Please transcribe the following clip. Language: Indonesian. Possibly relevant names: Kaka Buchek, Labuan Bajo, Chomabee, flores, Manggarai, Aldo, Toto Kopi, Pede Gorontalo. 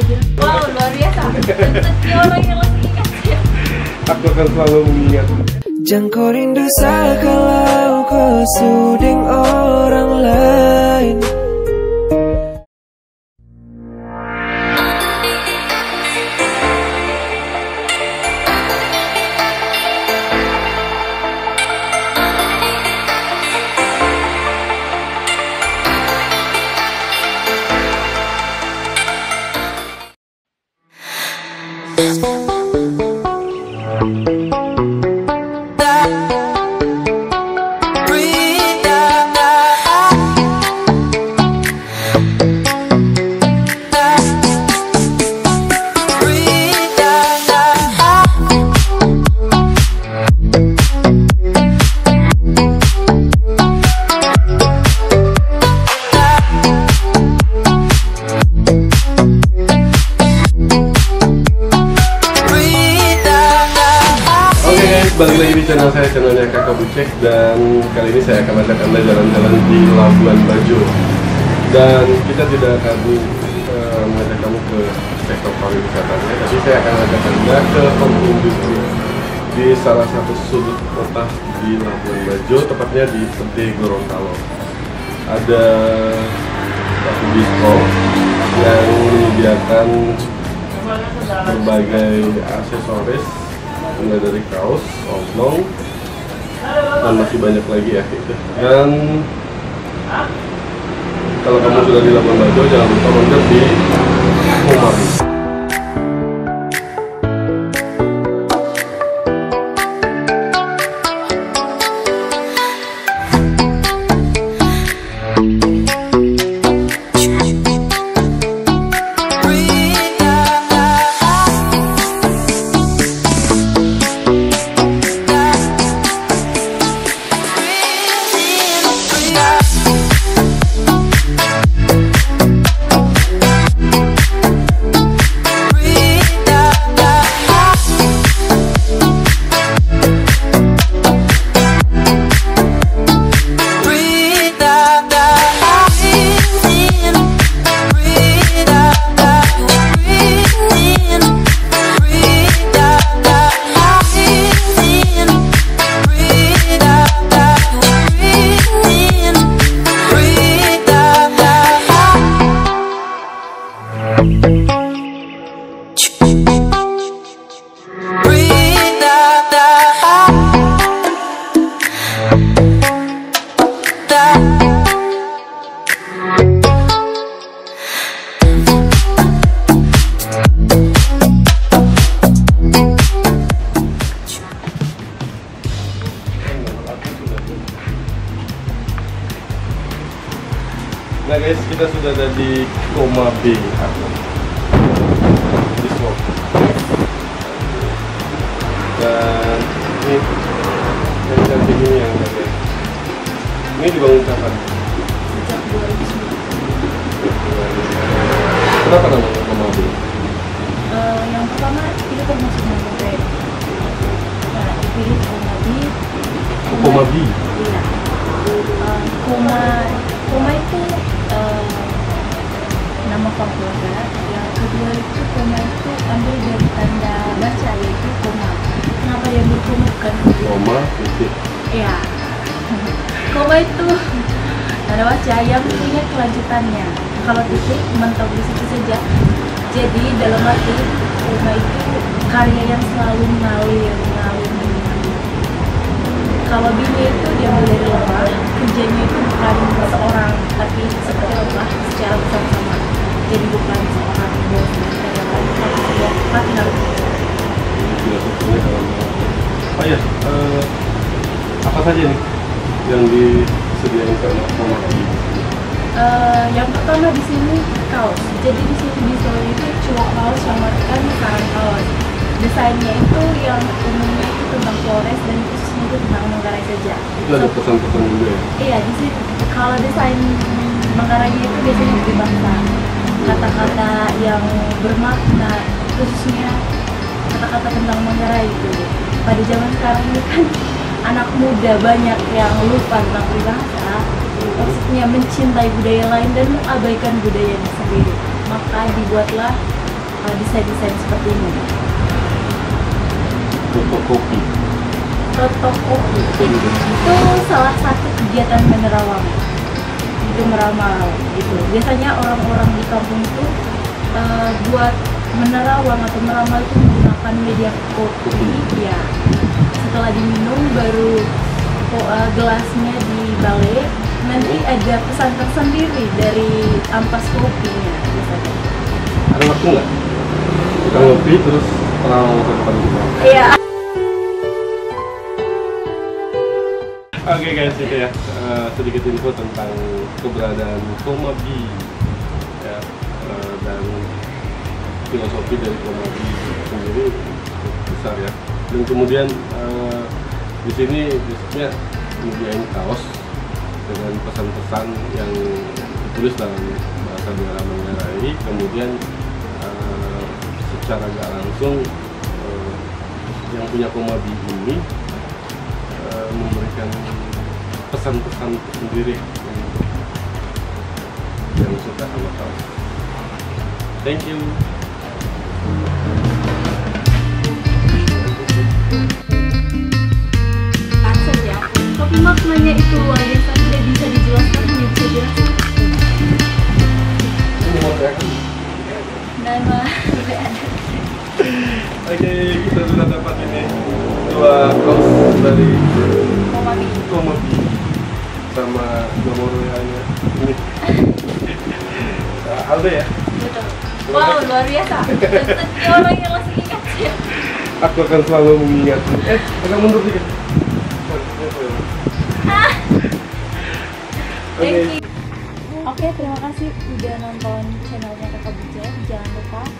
Wow, luar biasa. Bentuknya orang yang masih ingat ya. Aku akan selalu mengingat. Jangkau rindu sakalau kau suding orang lain. Balik lagi di channel saya, channelnya Kaka Buchek, dan kali ini saya akan ajak Anda jalan-jalan di Labuan Bajo. Dan kita tidak akan mengajak kamu ke sektor pariwisatanya, tapi saya akan ajak Anda ke home industry di salah satu sudut kota di Labuan Bajo, tepatnya di Pede Gorontalo. Ada satu distro yang menyediakan berbagai aksesoris, mulai dari kaos, oblong, dan masih banyak lagi ya gitu. Dan kalau kamu sudah di Labuan Bajo, jangan lupa mampir di Chomabee. Nah guys, kita sudah ada di Chomabee. Dan ini cantik ini yang ada guys. Ini dibangun kapan? Sejak 2019. Kenapa namanya Chomabee? Yang pertama itu termasuk Manggarai. Nah, dipilih Chomabee. Chomabee? Iya. Choma itu nama keluarga. Yang kedua itu Choma itu ambil dari tanda baca, yaitu koma. Kenapa yang dikumpulkan? Koma titik. Iya. Koma itu tanda baca yang punya kelanjutannya. Kalau titik mentok di situ saja. Jadi dalam arti koma itu karya yang selalu mengalir. Kalau bini itu diambil dari lelah, kerjanya itu bukan seorang, tapi seperti lelah secara bersama-sama. Jadi bukan seorang tapi harus oh ya, apa saja nih yang disediakan sama Chomabee? Yang pertama di sini kaos. Jadi di sini di store itu cuma kaos sama ikan kaos. Desainnya itu yang umumnya itu tentang flores dan khususnya itu tentang Manggarai saja. Itu ada pesan-pesan juga ya? Iya, di sini kalau desain Manggarainya itu biasanya berbahasa kata-kata yang bermakna, khususnya kata-kata tentang Manggarai itu. Pada zaman sekarang ini kan anak muda banyak yang lupa tentang peribahasa, maksudnya mencintai budaya lain dan mengabaikan budayanya sendiri. Maka dibuatlah desain-desain seperti ini. Toto Kopi. Toto Kopi. Itu salah satu kegiatan menerawang. Itu meramal gitu. Biasanya orang-orang di kampung itu buat menerawang atau meramal itu menggunakan media kopi. Ya. Setelah diminum baru gelasnya dibalik. Nanti ada pesan tersendiri dari ampas kopinya. Biasanya. Ada waktu nggak? Kita ngopi terus meramal ke depan kita. Iya. Oke guys, itu ya sedikit info tentang keberadaan Chomabee ya, dan filosofi dari Chomabee sendiri besar ya. Dan kemudian di sini biasanya menyediakan kaos dengan pesan-pesan yang ditulis dalam bahasa daerah Manggarai, kemudian secara nggak langsung yang punya Chomabee ini memberikan pesan-pesan sendiri yang sudah sama kamu. Thank you. Akses ya. Tapi maknanya itu luar biasa, tidak bisa dijelaskan, hanya bisa dijelaskan. Nama Oke, kita sudah dapat ini dua kaos dari Chomabee sama nomor WA-nya ini. Aldo ya? Betul. Wow, luar biasa. Tentunya orang yang masih ingat ya. Aku akan selalu mengingatmu. Agak mundur dikit. Oke, terima kasih udah nonton channelnya Kaka Buchek. Jangan lupa